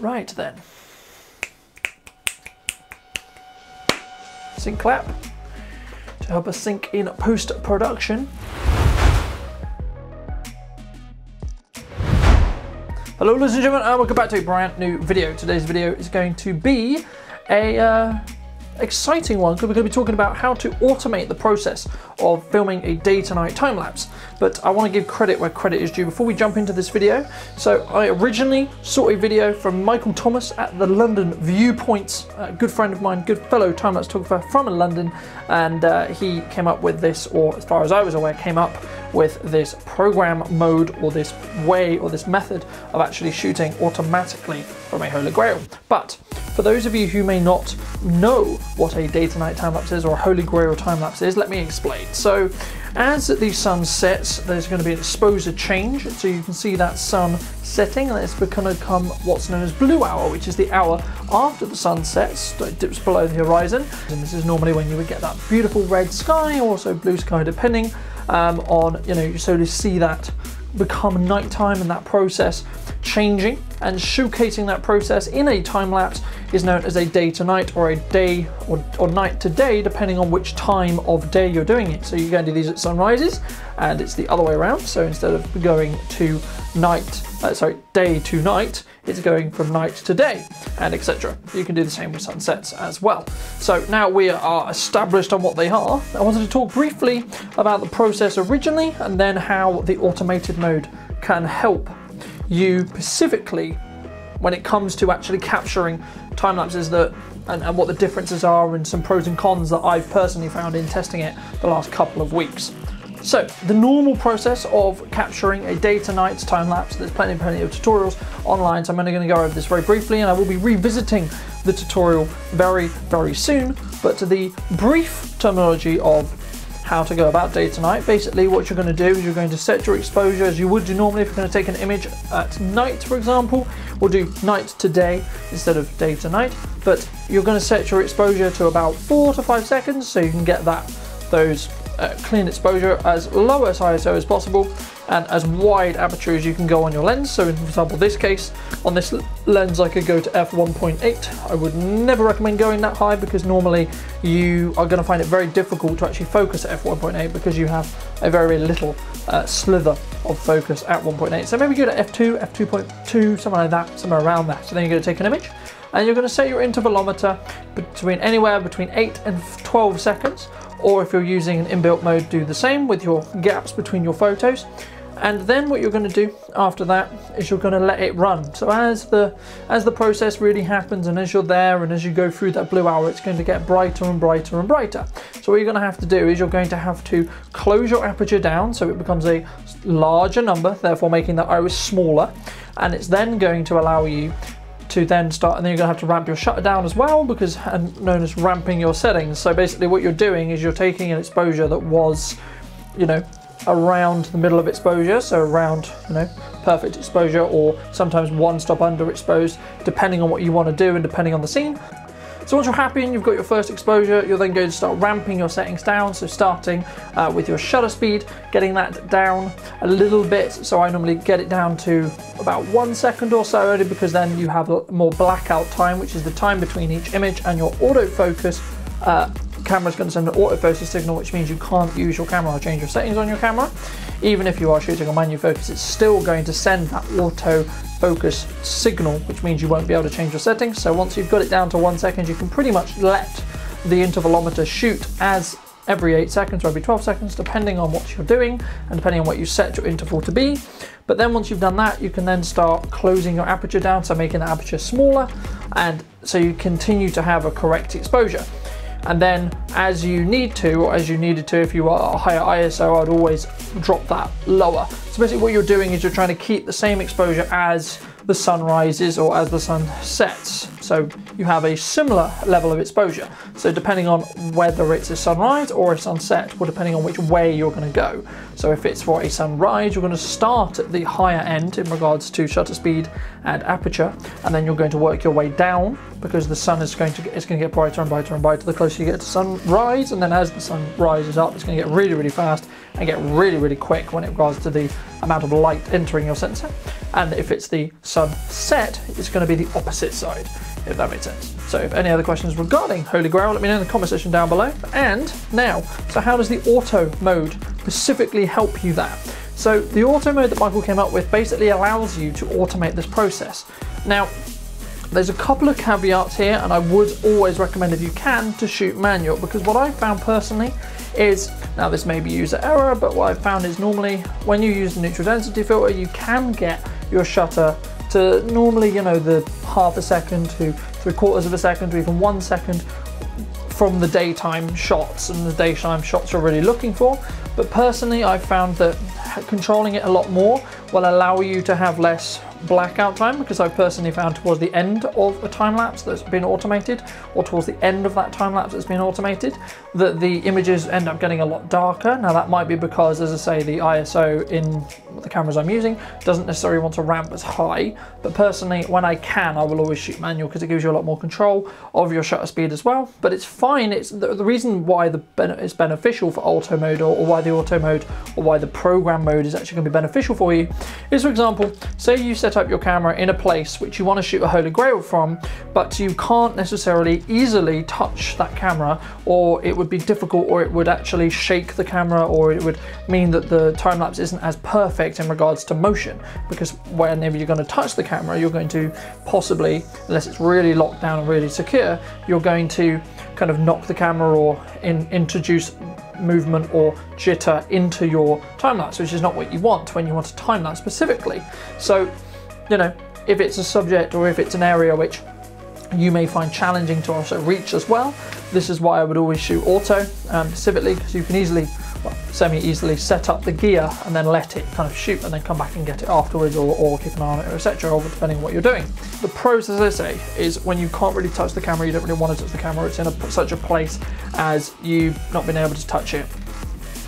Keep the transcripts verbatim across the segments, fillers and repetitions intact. Right then. Sync clap to help us sync in post-production. Hello ladies and gentlemen, and welcome back to a brand new video. Today's video is going to be a uh, exciting one, because we're going to be talking about how to automate the process of filming a day to night time lapse. But I want to give credit where credit is due before we jump into this video. So I originally saw a video from Michael Thomas at the London Viewpoints, a good friend of mine, good fellow time lapse photographer from London, and uh, he came up with this, or as far as I was aware, came up with this program mode, or this way, or this method of actually shooting automatically from a Holy Grail. But for those of you who may not know what a day to night time lapse is, or a Holy Grail time lapse is, let me explain. So as the sun sets, there's going to be an exposure change, so you can see that sun setting, and it's going to come what's known as blue hour, which is the hour after the sun sets, so it dips below the horizon. And this is normally when you would get that beautiful red sky, also blue sky, depending um, on, you know, you sort of see that become nighttime, and that process changing and showcasing that process in a time lapse is known as a day to night, or a day or, or night to day, depending on which time of day you're doing it. So you're going to do these at sunrises, and it's the other way around. So instead of going to night, uh, sorry, day to night, it's going from night to day, and et cetera. You can do the same with sunsets as well. So now we are established on what they are. I wanted to talk briefly about the process originally, and then how the automated mode can help you specifically when it comes to actually capturing time lapses, that and, and what the differences are, and some pros and cons that I've personally found in testing it the last couple of weeks. So the normal process of capturing a day to night time lapse, there's plenty plenty of tutorials online, so I'm only going to go over this very briefly, and I will be revisiting the tutorial very very soon. But to the brief terminology of how to go about day to night, basically what you're going to do is you're going to set your exposure as you would do normally if you're going to take an image at night, for example. We'll do night to day instead of day to night, but you're going to set your exposure to about four to five seconds so you can get that those uh, clean exposure, as low as I S O as possible, and as wide aperture as you can go on your lens. So in, for example, this case, on this lens I could go to f one point eight. I would never recommend going that high, because normally you are going to find it very difficult to actually focus at f one point eight, because you have a very little uh, slither of focus at one point eight. So maybe go to f two, f two point two, something like that, somewhere around that. So then you're going to take an image, and you're going to set your intervalometer between anywhere between eight and twelve seconds, or if you're using an inbuilt mode, do the same with your gaps between your photos. And then what you're going to do after that is you're going to let it run. So as the as the process really happens, and as you're there, and as you go through that blue hour, it's going to get brighter and brighter and brighter. So what you're going to have to do is you're going to have to close your aperture down so it becomes a larger number, therefore making that iris smaller, and it's then going to allow you to then start, and then you're gonna have to ramp your shutter down as well, because and known as ramping your settings. So basically what you're doing is you're taking an exposure that was, you know, around the middle of exposure, so around, you know, perfect exposure, or sometimes one stop underexposed, depending on what you want to do and depending on the scene. So once you're happy and you've got your first exposure, you're then going to start ramping your settings down. So starting uh, with your shutter speed, getting that down a little bit. So I normally get it down to about one second or so, only because then you have more blackout time, which is the time between each image and your autofocus. Uh, camera's going to send an autofocus signal, which means you can't use your camera or change your settings on your camera. Even if you are shooting on manual focus, it's still going to send that autofocus signal, which means you won't be able to change your settings. So once you've got it down to one second, you can pretty much let the intervalometer shoot as every eight seconds or every twelve seconds, depending on what you're doing and depending on what you set your interval to be. But then once you've done that, you can then start closing your aperture down, so making the aperture smaller, and so you continue to have a correct exposure. And then as you need to, or as you needed to, if you are a higher I S O, I'd always drop that lower. So basically what you're doing is you're trying to keep the same exposure as the sun rises or as the sun sets. So you have a similar level of exposure. So depending on whether it's a sunrise or a sunset, or depending on which way you're gonna go. So if it's for a sunrise, you're gonna start at the higher end in regards to shutter speed and aperture, and then you're going to work your way down, because the sun is going to get, it's gonna get brighter and brighter and brighter the closer you get to sunrise. And then as the sun rises up, it's gonna get really, really fast and get really, really quick when it regards to the amount of light entering your sensor. and if it's the sunset, it's going to be the opposite side, if that makes sense. So if any other questions regarding Holy Grail, let me know in the comment section down below. And now, so how does the auto mode specifically help you there? So the auto mode that Michael came up with basically allows you to automate this process. Now, there's a couple of caveats here, and I would always recommend, if you can, to shoot manual, because what I found personally is, now this may be user error, but what I've found is normally when you use the neutral density filter, you can get your shutter to normally, you know, the half a second to three quarters of a second to even one second from the daytime shots and the daytime shots you're really looking for. But personally, I've found that controlling it a lot more will allow you to have less blackout time, because I personally found towards the end of a time lapse that's been automated, or towards the end of that time lapse that's been automated, that the images end up getting a lot darker. Now that might be because, as I say, the I S O in the cameras I'm using doesn't necessarily want to ramp as high, but personally when I can, I will always shoot manual, because it gives you a lot more control of your shutter speed as well. But it's fine, it's the, the reason why the ben it's beneficial for auto mode, or, or why the auto mode or why the program mode is actually going to be beneficial for you is, for example, say you set up your camera in a place which you want to shoot a Holy Grail from, but you can't necessarily easily touch that camera, or it would be difficult, or it would actually shake the camera, or it would mean that the time lapse isn't as perfect in regards to motion, because whenever you're going to touch the camera, you're going to possibly, unless it's really locked down and really secure, you're going to kind of knock the camera or in, introduce movement or jitter into your time lapse, which is not what you want when you want a time lapse specifically. So, you know, if it's a subject or if it's an area which you may find challenging to also reach as well, this is why I would always shoot auto um, specifically, because you can easily, well, semi-easily set up the gear and then let it kind of shoot and then come back and get it afterwards, or, or keep an eye on it, etc., or depending on what you're doing. The pros, as I say, is when you can't really touch the camera, you don't really want to touch the camera, it's in a, such a place as you've not been able to touch it.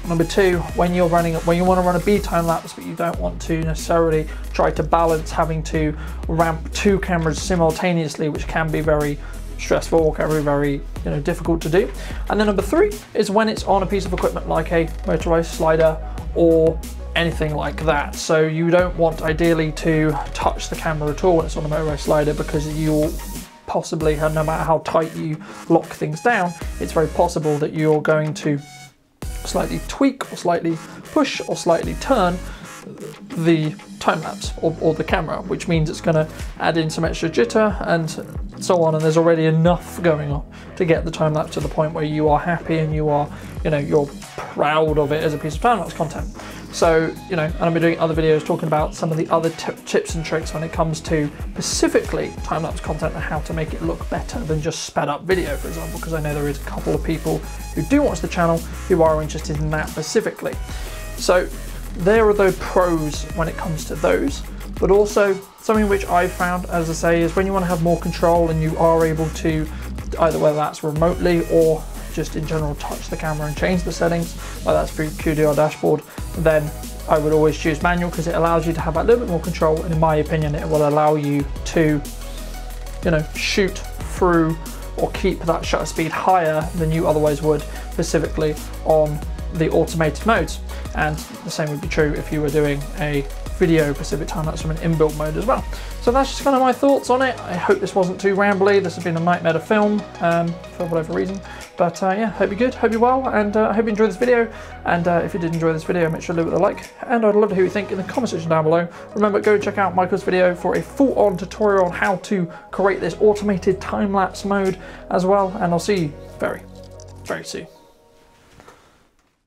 Number two, when you're running, when you want to run a B time lapse, but you don't want to necessarily try to balance having to ramp two cameras simultaneously, which can be very stressful, can be very, you know, difficult to do. And then number three is when it's on a piece of equipment like a motorized slider or anything like that. So you don't want ideally to touch the camera at all when it's on a motorized slider, because you'll possibly, no matter how tight you lock things down, it's very possible that you're going to slightly tweak or slightly push or slightly turn the time-lapse or, or the camera, which means it's going to add in some extra jitter and so on, and there's already enough going on to get the time-lapse to the point where you are happy and you are, you know, you're proud of it as a piece of time-lapse content. So, you know, and I'll be doing other videos talking about some of the other tips and tricks when it comes to specifically time-lapse content and how to make it look better than just sped up video, for example, because I know there is a couple of people who do watch the channel who are interested in that specifically. So there are those pros when it comes to those, but also something which I've found, as I say, is when you want to have more control and you are able to, either whether that's remotely or just in general, touch the camera and change the settings, whether that's through Q D R dashboard, then I would always choose manual, because it allows you to have a little bit more control, and in my opinion it will allow you to, you know, shoot through or keep that shutter speed higher than you otherwise would specifically on the automated modes. And the same would be true if you were doing a video specific time lapse from an inbuilt mode as well. So that's just kind of my thoughts on it. I hope this wasn't too rambly. This has been a nightmare to film um, for whatever reason, but uh, yeah, hope you're good, hope you're well, and I uh, hope you enjoyed this video. And uh, if you did enjoy this video, make sure to leave it a like, and I'd love to hear what you think in the comment section down below. Remember, go check out Michael's video for a full-on tutorial on how to create this automated time lapse mode as well, and I'll see you very, very soon.